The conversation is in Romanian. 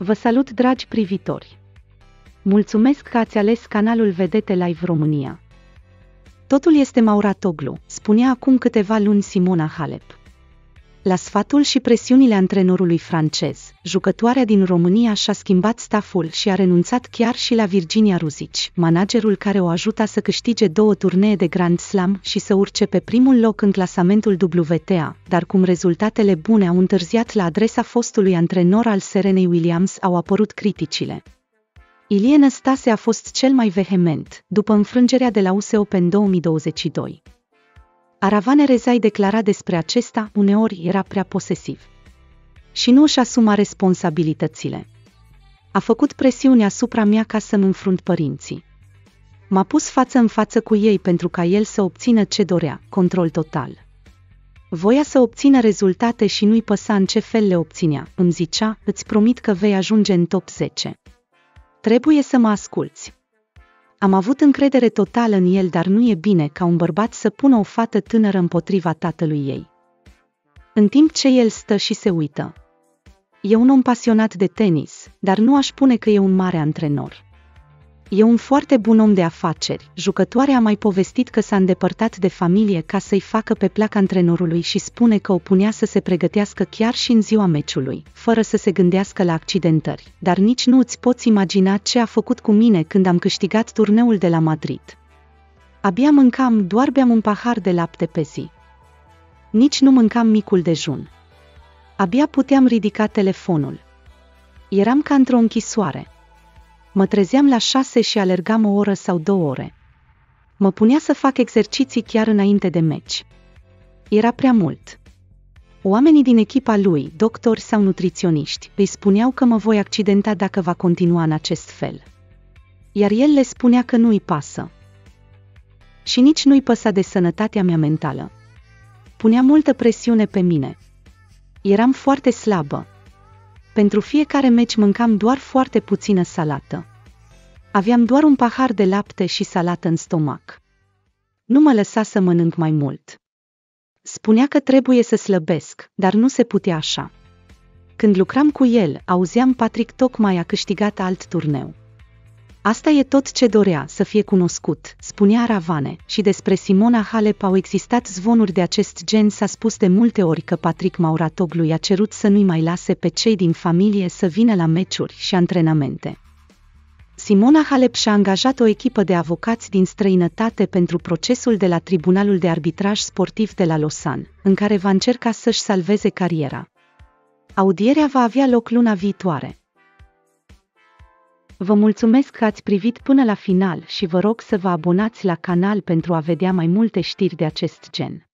Vă salut, dragi privitori! Mulțumesc că ați ales canalul Vedete Live România. Totul este Mouratoglou, spunea acum câteva luni Simona Halep. La sfatul și presiunile antrenorului francez, jucătoarea din România și-a schimbat staful și a renunțat chiar și la Virginia Ruzici, managerul care o ajuta să câștige 2 turnee de Grand Slam și să urce pe primul loc în clasamentul WTA, dar cum rezultatele bune au întârziat la adresa fostului antrenor al Serenei Williams, au apărut criticile. Ilie Năstase a fost cel mai vehement, după înfrângerea de la US Open 2022. Aravane Rezai declara despre acesta: uneori era prea posesiv și nu își asuma responsabilitățile. A făcut presiune asupra mea ca să-mi înfrunt părinții. M-a pus față în față cu ei pentru ca el să obțină ce dorea, control total. Voia să obțină rezultate și nu-i păsa în ce fel le obținea. Îmi zicea: îți promit că vei ajunge în top 10. Trebuie să mă asculți. Am avut încredere totală în el, dar nu e bine ca un bărbat să pună o fată tânără împotriva tatălui ei. În timp ce el stă și se uită. E un om pasionat de tenis, dar nu aș spune că e un mare antrenor. E un foarte bun om de afaceri. Jucătoarea a mai povestit că s-a îndepărtat de familie ca să-i facă pe plac antrenorului și spune că o punea să se pregătească chiar și în ziua meciului, fără să se gândească la accidentări. Dar nici nu îți poți imagina ce a făcut cu mine când am câștigat turneul de la Madrid. Abia mâncam, doar beam un pahar de lapte pe zi. Nici nu mâncam micul dejun. Abia puteam ridica telefonul. Eram ca într-o închisoare. Mă trezeam la 6 și alergam o oră sau 2 ore. Mă punea să fac exerciții chiar înainte de meci. Era prea mult. Oamenii din echipa lui, doctori sau nutriționiști, îi spuneau că mă voi accidenta dacă va continua în acest fel. Iar el le spunea că nu-i pasă. Și nici nu-i păsa de sănătatea mea mentală. Punea multă presiune pe mine. Eram foarte slabă. Pentru fiecare meci mâncam doar foarte puțină salată. Aveam doar un pahar de lapte și salată în stomac. Nu mă lăsa să mănânc mai mult. Spunea că trebuie să slăbesc, dar nu se putea așa. Când lucram cu el, auzeam: Patrick tocmai a câștigat alt turneu. Asta e tot ce dorea, să fie cunoscut, spunea Aravane, și despre Simona Halep au existat zvonuri de acest gen. S-a spus de multe ori că Patrick Mouratoglou i-a cerut să nu-i mai lase pe cei din familie să vină la meciuri și antrenamente. Simona Halep și-a angajat o echipă de avocați din străinătate pentru procesul de la Tribunalul de Arbitraj Sportiv de la Lausanne, în care va încerca să-și salveze cariera. Audierea va avea loc luna viitoare. Vă mulțumesc că ați privit până la final și vă rog să vă abonați la canal pentru a vedea mai multe știri de acest gen.